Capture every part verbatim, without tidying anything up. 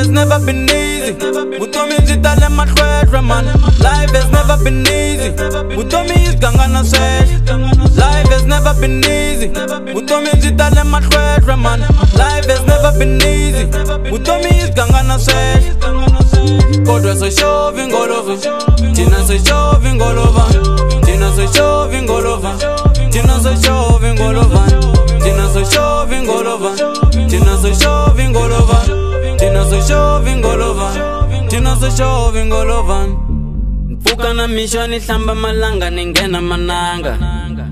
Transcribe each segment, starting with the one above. has never been easy. Mutomizitale mahlwedra man. Life has never been easy. Mutomizitanga na swedra. Life has never been easy. Mutomizitale mahlwedra man. Life has never been easy. Mutomizitanga na swedra. Kodwa so shove Ngholova. Tina so shove Ngholova. Tina so shove Ngholova. Tina so shove Ngholova. Tina so shoving all over. Tina so shoving all over. Tina so shoving all over. Tina so shoving all over. Mpuka na mishoni samba malanga ningena mananga.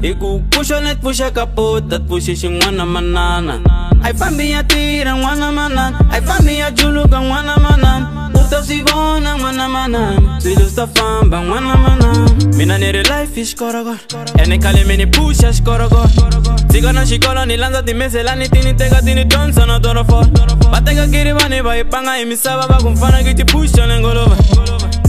Iku pusho net pusha kapota pushi shingwana manana. I fambi ya tira ngwana manana. I fambi ya juluka ngwana manana. Uta sigona ngwana manana. Silusta famba ngwana manana. Mina nere life is korogor. Ene kale mini pusha shkorogor. Sigona shikolo nilanza timesela nitini tega tini donsa na dorofo. Batega kiribani ba ipanga imisaba ba kumfana kiti pusha Ngholova.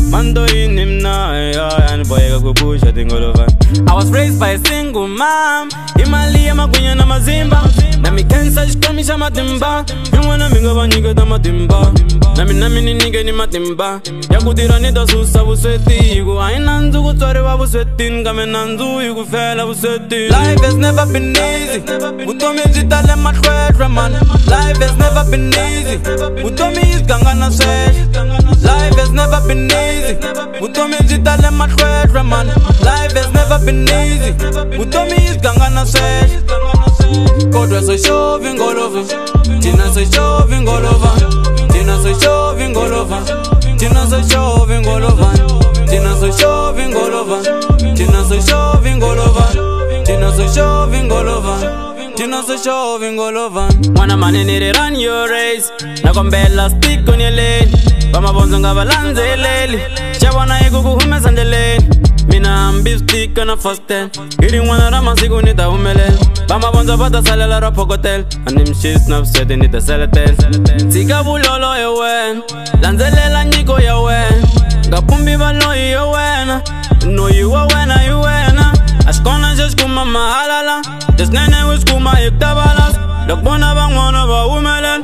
Mando inimna, yeah, and boyega kupusha Ngholova. I was raised by a single mom. Imali amakunya na mazimba. Na mi kensa jikomisha matimba. Miwana mingo ba nyiga da matimba. Na mi na mi ni nige ni matimba. Ya kutira ni dasusa busweti. Igu aina nzu kutorewa busweti. Nkame na nzu igu fela busweti. Life has never been easy. Utomi jitale makwedra man. Life has never been easy. Utomi jitganga na swedra. Life has never been easy. Utomi jitale makwedra man. Life has never been easy. Utomi jitganga na swedra. Kodwa so shoving Ngholova. Tina so shoving Ngholova. Tina so shoving Ngholova. Tina so shoving Ngholova. Tina so shoving Ngholova. Tina so shoving Ngholova. Tina so shoving Ngholova. Tina so shoving Ngholova. Mwana mani nere run your race. Nakombela stick on your lane. Bama bonzo nga balanze leli. Chabwana yiku kuhume sandeleni. Mina ambi stick on a first ten. Hiri mwana rama siku nita humele. Bama bonzo bata salela rapo kotel. And him she snaps sweaty nita seletel. Sika bulolo yewen. Lanzelela njiko yewen. Gapumbi balo yewen. No yuwa wena yuwena. Ashkona jeshkuma mahalala. Desnene wiskuma yiktabalas. Dokbona bangwana ba humelel.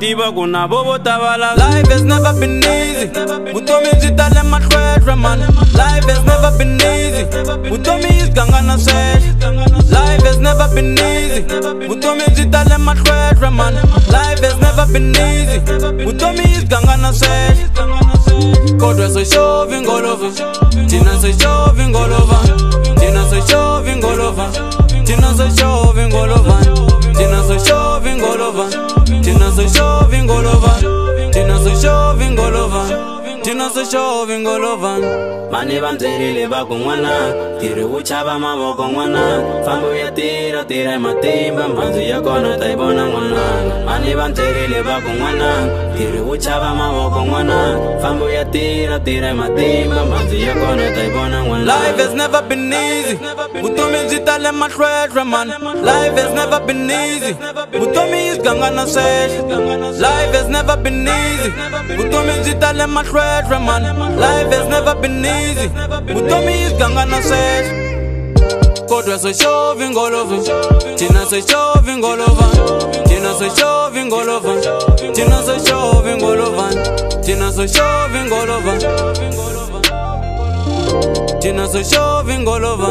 Tiba kuna bobo tabala. Life has never been easy. Utomi jitale makwedra man. Life has never been easy. Utomi jitganga na swedra. Life has never been easy. Utomi jitale makwedra man. Life has never been easy. Utomi jitganga na swedra. Kodwa so shoving Ngholova. Tina so shoving Ngholova. Tina so shoving Ngholova. Tina so shoving Ngholova. Tina so shoving Ngholova. Tina so shoving Ngholova. Tina so shoving Ngholova. Tina so shoving Ngholova. Mani banzirile bakungwana. Tiri uchaba maboko ngwana. Fambu ya tira tira imatimba. Manzu ya kona taibona ngwana. Mani banzirile bakungwana. Tiri uchaba maboko ngwana. Fambu ya tira tira imatimba. Manzu ya kona taibona ngwana. Life has never been easy. Utomi jitale makwedra man. Life has never been easy. Utomi jitganga na swedra. Life has never been easy. Utomi jitale makwedra man. Life has never been easy. Utomi jitganga na swedra. Kodwa so shoving Ngholova. Tina so shoving Ngholova. Tina so shoving Ngholova. Tina so shoving Ngholova. Tina so shoving Ngholova. Tina so shoving Ngholova.